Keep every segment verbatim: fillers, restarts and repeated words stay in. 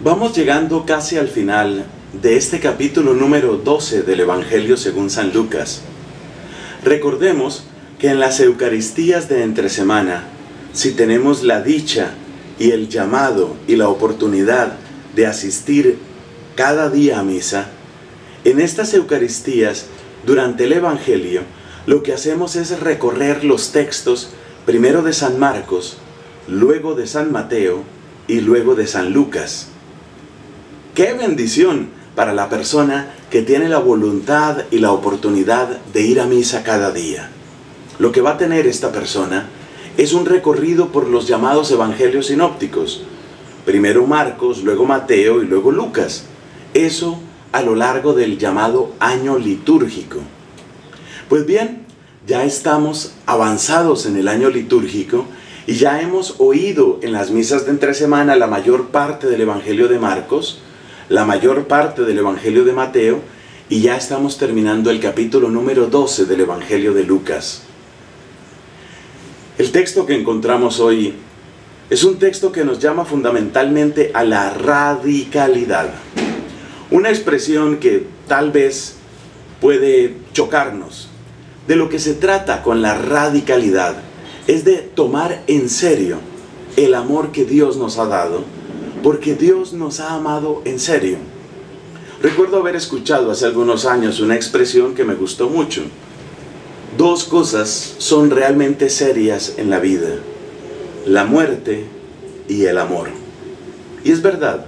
Vamos llegando casi al final de este capítulo número doce del Evangelio según San Lucas. Recordemos que en las Eucaristías de entre semana, si tenemos la dicha y el llamado y la oportunidad de asistir cada día a misa, en estas Eucaristías, durante el Evangelio, lo que hacemos es recorrer los textos, primero de San Marcos, luego de San Mateo y luego de San Lucas. ¡Qué bendición para la persona que tiene la voluntad y la oportunidad de ir a misa cada día! Lo que va a tener esta persona es un recorrido por los llamados evangelios sinópticos, primero Marcos, luego Mateo y luego Lucas. Eso a lo largo del llamado año litúrgico. Pues bien, ya estamos avanzados en el año litúrgico y ya hemos oído en las misas de entre semana la mayor parte del Evangelio de Marcos, la mayor parte del Evangelio de Mateo, y ya estamos terminando el capítulo número doce del Evangelio de Lucas. El texto que encontramos hoy es un texto que nos llama fundamentalmente a la radicalidad. Una expresión que tal vez puede chocarnos. De lo que se trata con la radicalidad es de tomar en serio el amor que Dios nos ha dado, porque Dios nos ha amado en serio. Recuerdo haber escuchado hace algunos años una expresión que me gustó mucho. Dos cosas son realmente serias en la vida: la muerte y el amor. Y es verdad.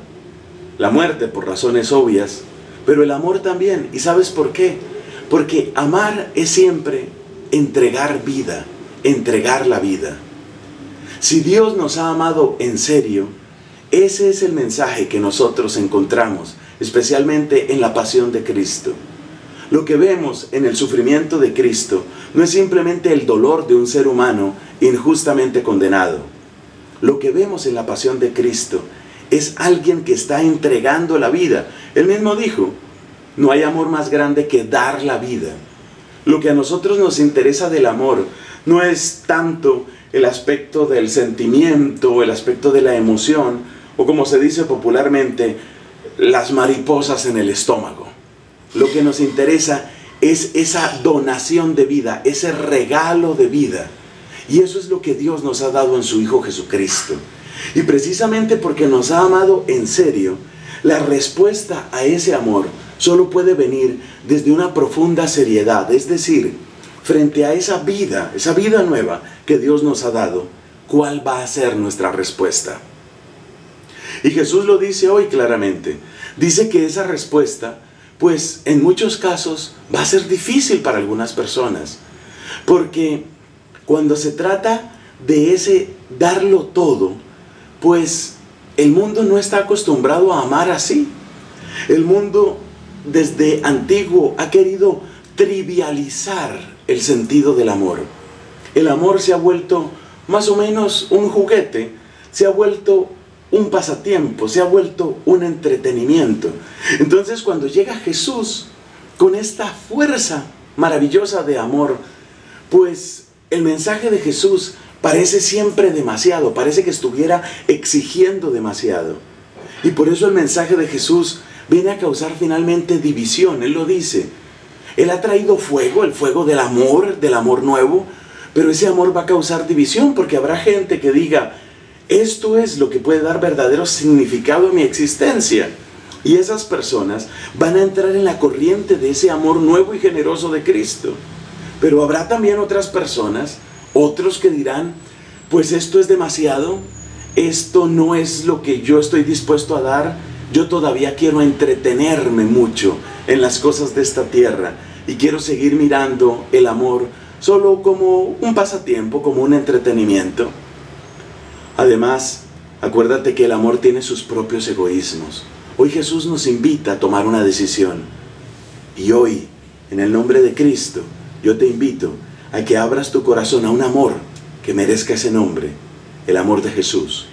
La muerte por razones obvias, pero el amor también. ¿Y sabes por qué? Porque amar es siempre entregar vida, entregar la vida. Si Dios nos ha amado en serio, ese es el mensaje que nosotros encontramos, especialmente en la pasión de Cristo. Lo que vemos en el sufrimiento de Cristo no es simplemente el dolor de un ser humano injustamente condenado. Lo que vemos en la pasión de Cristo es alguien que está entregando la vida. Él mismo dijo, no hay amor más grande que dar la vida. Lo que a nosotros nos interesa del amor no es tanto el aspecto del sentimiento, el aspecto de la emoción, o como se dice popularmente, las mariposas en el estómago. Lo que nos interesa es esa donación de vida, ese regalo de vida. Y eso es lo que Dios nos ha dado en su Hijo Jesucristo. Y precisamente porque nos ha amado en serio, la respuesta a ese amor solo puede venir desde una profunda seriedad. Es decir, frente a esa vida, esa vida nueva que Dios nos ha dado, ¿cuál va a ser nuestra respuesta? Y Jesús lo dice hoy claramente. Dice que esa respuesta, pues en muchos casos, va a ser difícil para algunas personas. Porque cuando se trata de ese darlo todo, pues el mundo no está acostumbrado a amar así. El mundo desde antiguo ha querido trivializar el sentido del amor. El amor se ha vuelto más o menos un juguete, se ha vuelto un pasatiempo, se ha vuelto un entretenimiento. Entonces cuando llega Jesús con esta fuerza maravillosa de amor, pues el mensaje de Jesús parece siempre demasiado, parece que estuviera exigiendo demasiado. Y por eso el mensaje de Jesús viene a causar finalmente división, Él lo dice. Él ha traído fuego, el fuego del amor, del amor nuevo, pero ese amor va a causar división porque habrá gente que diga, esto es lo que puede dar verdadero significado a mi existencia. Y esas personas van a entrar en la corriente de ese amor nuevo y generoso de Cristo. Pero habrá también otras personas, otros que dirán, pues esto es demasiado, esto no es lo que yo estoy dispuesto a dar, yo todavía quiero entretenerme mucho en las cosas de esta tierra y quiero seguir mirando el amor solo como un pasatiempo, como un entretenimiento. Además, acuérdate que el amor tiene sus propios egoísmos. Hoy Jesús nos invita a tomar una decisión y hoy, en el nombre de Cristo, yo te invito a que abras tu corazón a un amor que merezca ese nombre, el amor de Jesús.